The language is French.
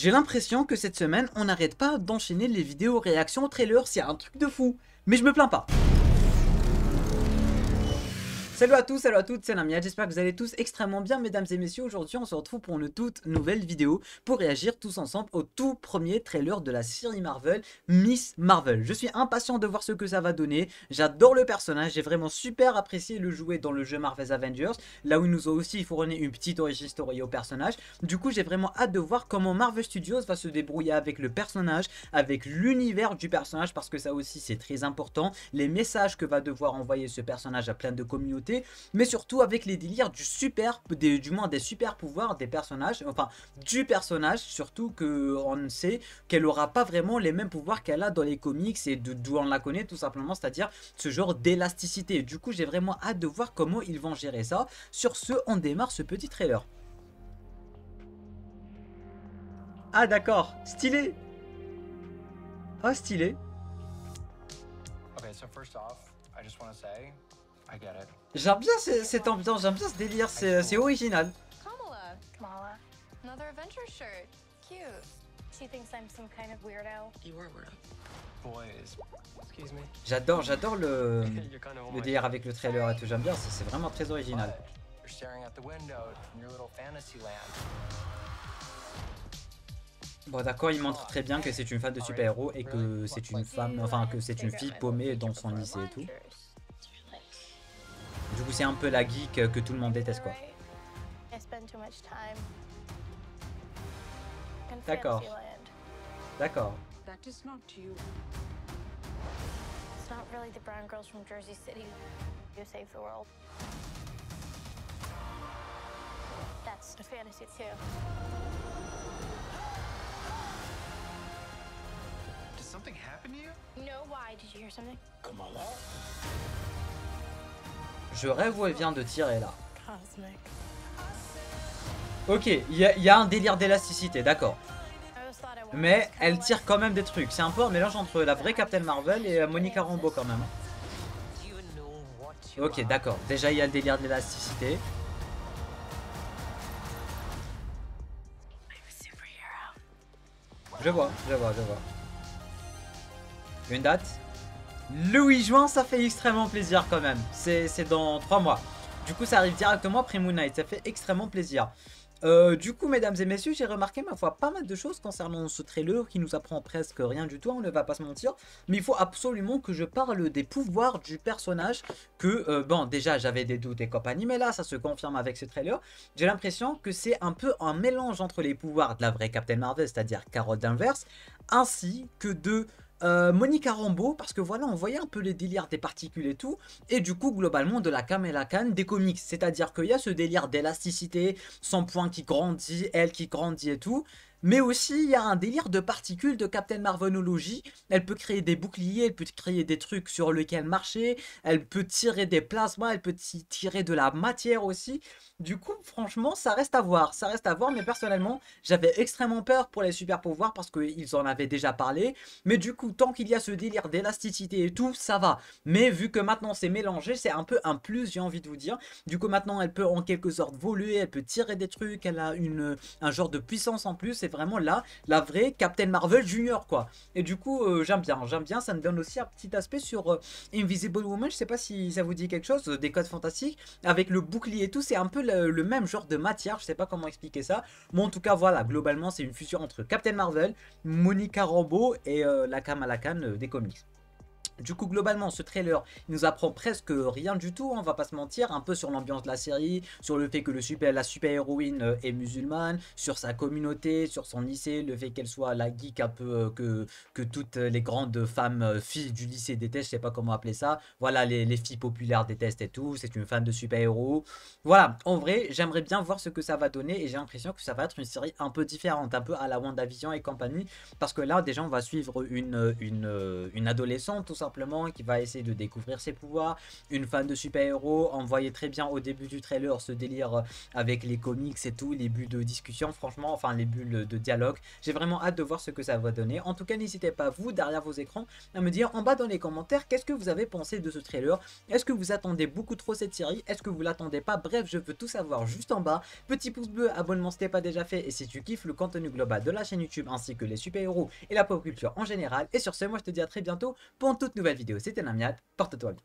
J'ai l'impression que cette semaine, on n'arrête pas d'enchaîner les vidéos réactions au trailer, c'est un truc de fou. Mais je me plains pas. Salut à tous, salut à toutes, c'est Lamia, j'espère que vous allez tous extrêmement bien mesdames et messieurs. Aujourd'hui on se retrouve pour une toute nouvelle vidéo pour réagir tous ensemble au tout premier trailer de la série Marvel, Miss Marvel. Je suis impatient de voir ce que ça va donner, j'adore le personnage, j'ai vraiment super apprécié le jouer dans le jeu Marvel's Avengers, là où ils nous ont aussi fourni une petite origin story au personnage. Du coup j'ai vraiment hâte de voir comment Marvel Studios va se débrouiller avec le personnage, avec l'univers du personnage, parce que ça aussi c'est très important, les messages que va devoir envoyer ce personnage à plein de communautés, mais surtout avec les délires du super pouvoirs des personnages, enfin du personnage, surtout qu'on sait qu'elle aura pas vraiment les mêmes pouvoirs qu'elle a dans les comics et d'où on la connaît tout simplement, c'est à dire ce genre d'élasticité. Du coup j'ai vraiment hâte de voir comment ils vont gérer ça. Sur ce, on démarre ce petit trailer. Ah d'accord, stylé. Ah stylé. Okay, so first off, I just want to say... J'aime bien cette ambiance, j'aime bien ce délire, c'est original. Kamala, another Avengers shirt, cute. She thinks I'm some kind of weirdo. You are weirdo. Boys, excuse me. J'adore le délire avec le trailer et tout, j'aime bien, c'est vraiment très original. You're staring out the window from your little fantasy land. Bon d'accord, il montre très bien que c'est une fan de super-héros et que c'est une femme, enfin que c'est une fille paumée dans son lycée et tout. Du coup, c'est un peu la geek que tout le monde déteste, quoi. D'accord. D'accord. Did something happen to you? No, why? Did you hear something? Come on. Je rêve où elle vient de tirer là. Ok, il y a un délire d'élasticité, d'accord. Mais elle tire quand même des trucs. C'est un peu un mélange entre la vraie Captain Marvel et Monica Rambeau quand même. Ok, d'accord. Déjà, il y a le délire d'élasticité. Je vois. Une date ? Le 8 juin, ça fait extrêmement plaisir quand même. C'est dans 3 mois. Du coup, ça arrive directement après Moon Knight. Ça fait extrêmement plaisir. Du coup, mesdames et messieurs, j'ai remarqué ma foi pas mal de choses concernant ce trailer qui nous apprend presque rien du tout, on ne va pas se mentir. Mais il faut absolument que je parle des pouvoirs du personnage que, bon, déjà j'avais des doutes et compagnie, mais là ça se confirme avec ce trailer. J'ai l'impression que c'est un peu un mélange entre les pouvoirs de la vraie Captain Marvel, c'est-à-dire Carol Danvers, ainsi que de... Monica Rambeau, parce que voilà on voyait un peu les délires des particules et tout, et du coup globalement de la Kamala Khan des comics, c'est à dire qu'il y a ce délire d'élasticité, son poing qui grandit, elle qui grandit et tout, mais aussi il y a un délire de particules de Captain Marvelologie. Elle peut créer des boucliers, elle peut créer des trucs sur lesquels marcher, elle peut tirer des plasmas, elle peut tirer de la matière aussi. Du coup franchement ça reste à voir, mais personnellement j'avais extrêmement peur pour les super pouvoirs parce qu'ils en avaient déjà parlé, mais du coup tant qu'il y a ce délire d'élasticité et tout ça va, mais vu que maintenant c'est mélangé c'est un peu un plus, j'ai envie de vous dire. Du coup maintenant elle peut en quelque sorte voler, elle peut tirer des trucs, elle a un genre de puissance en plus, c'est vraiment là la vraie Captain Marvel Junior quoi. Et du coup j'aime bien, ça me donne aussi un petit aspect sur Invisible Woman, je sais pas si ça vous dit quelque chose, des codes fantastiques avec le bouclier et tout, c'est un peu le même genre de matière, je sais pas comment expliquer ça, mais en tout cas voilà, globalement c'est une fusion entre Captain Marvel, Monica Rambeau et la Kamala Khan des comics. Du coup globalement ce trailer il nous apprend presque rien du tout, on va pas se mentir, un peu sur l'ambiance de la série, sur le fait que la super-héroïne est musulmane, sur sa communauté, sur son lycée, le fait qu'elle soit la geek un peu que toutes les grandes femmes filles du lycée détestent, je sais pas comment appeler ça, voilà les filles populaires détestent et tout, c'est une fan de super-héros. Voilà, en vrai j'aimerais bien voir ce que ça va donner et j'ai l'impression que ça va être une série un peu différente, un peu à la WandaVision et compagnie, parce que là déjà on va suivre une adolescente tout ça. simplement, qui va essayer de découvrir ses pouvoirs. Une fan de super-héros, on voyait très bien au début du trailer ce délire avec les comics et tout, les bulles de discussion, franchement, enfin les bulles de dialogue. J'ai vraiment hâte de voir ce que ça va donner. En tout cas, n'hésitez pas, vous, derrière vos écrans, à me dire en bas dans les commentaires, qu'est-ce que vous avez pensé de ce trailer? Est-ce que vous attendez beaucoup trop cette série? Est-ce que vous l'attendez pas? Bref, je veux tout savoir juste en bas. Petit pouce bleu, abonnement si t'es pas déjà fait, et si tu kiffes le contenu global de la chaîne YouTube ainsi que les super-héros et la pop culture en général. Et sur ce, moi je te dis à très bientôt pour une toute nouvelle vidéo. C'était Namiat, porte-toi bien.